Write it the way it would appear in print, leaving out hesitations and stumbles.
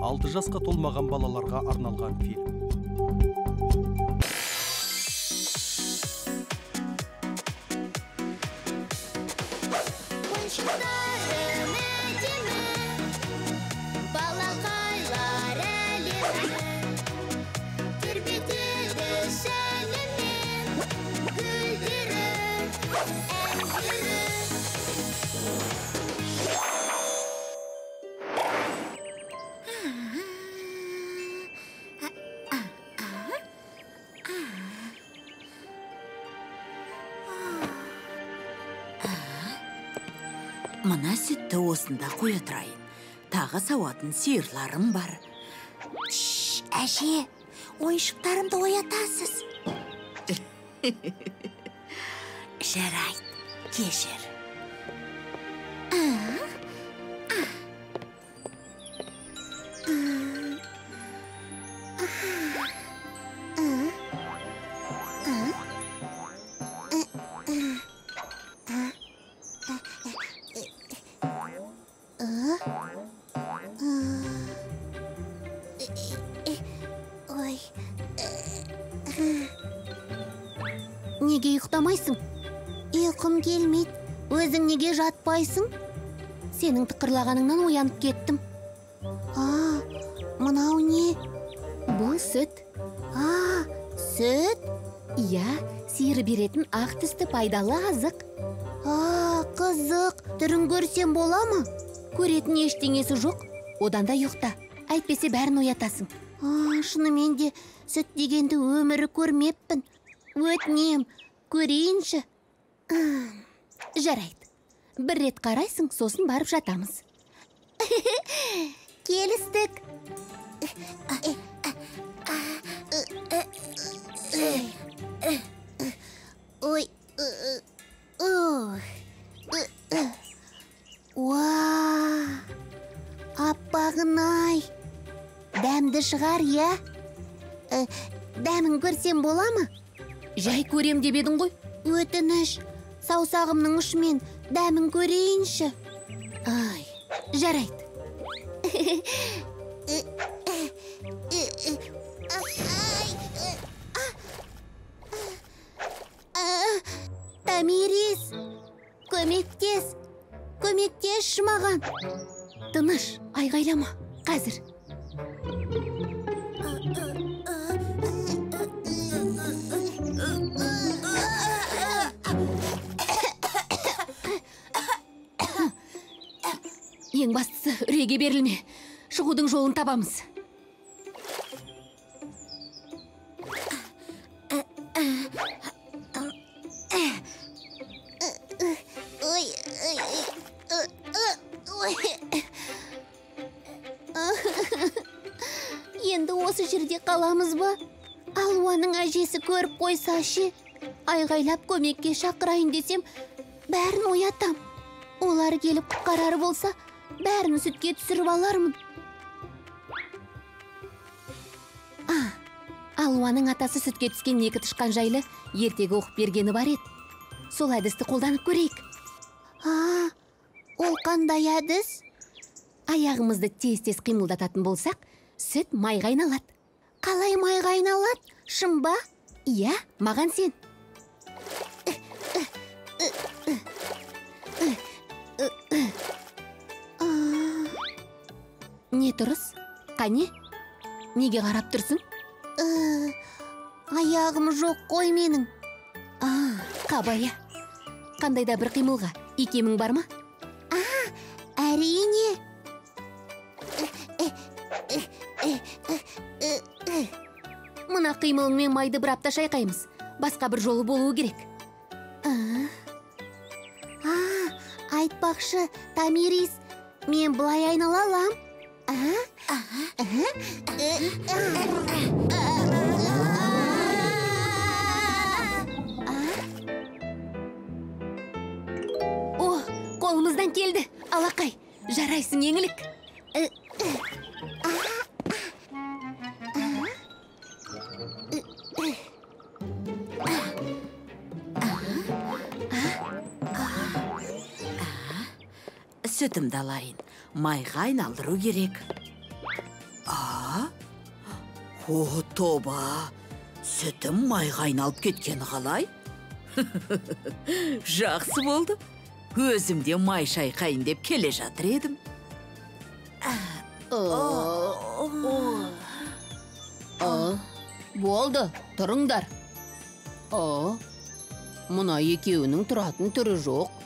6 жасқа толмаған балаларға арналған фильм. Мына сүтті осында қоя тұрайын. Тағы сауатын сиырларым бар. Шш, әже, ойыншықтарымды оятасыз. Жарайт, кешір. Неге ұйықтамайсың? Ұйқым келмейді. Өзің неге жатпайсың? Сенің тықырлағаныңнан оянып кеттім. А, мынау не? Бұл сүт. А, сүт? Иә, сиыр беретін ақ түсті пайдалы азық. А, қызық. Түрін көрсем бола ма? Көретін ештеңесі жоқ. Одан да ұйықта. Әйтпесе бәрін оятасың. А, шынымен де сүт дегенді өмірі көрмеппін. Өтінем, көрейінші. Жарайды. Бір рет қарайсың, сосын барып жатамыз. Келістік. Ой. Уа! Аппағын-ай. Дәмді шығар, я? Дәмін көрсем бола ма? Жай көрем деп едің ғой. Өтініш, саусағымның ұшымен дәмін көрейінші. Ай, жарайды. Тамирис, көмектес. Көмектес маған. Тыныш, айғайлама. Қазір. Ең бастысы, үрейге берілме. Шығудың жолын табамыз. Енді осы жерде қаламыз ба? Алуаның әжесі көріп қойса ше. Айғайлап көмекке шақырайын десем, бәрін оятам. Олар келіп құтқарар болса, бәрін сүтке түсіріп алармын. Алуаның атасы сүтке түскен екі тышқан жайлы ертегі оқып бергені бар еді. Сол әдісті қолданып көрейік. Ол қандай әдіс? Аяғымызды тез-тез қимылдататын болсақ, сүт майға айналады. Қалай майға айналады? Шын ба? Иә, маған сен. Не тұрыс? Қане? Неге қарап тұрсың? Аяғым жоқ қой менің. Қабая. Қандайда бір қимылға икемің бар ма? Әрине. Мына қимылмен майды бір апта шайқаймыз. Басқа бір жолы болуы керек. Айтпақшы, Тамирис, мен бұлай айналалам. О, қолымыздан келді. Алақай, жарайсың еңлік. Сүтімді алайын, майға айналдыру керек. О, тоба, сүтім майға айналып кеткен қалай? Жақсы болды. Өзімде май шайқайын деп келе жатыр едім. Болды, тұрыңдар. Мұна екеуінің тұратын түрі жоқ.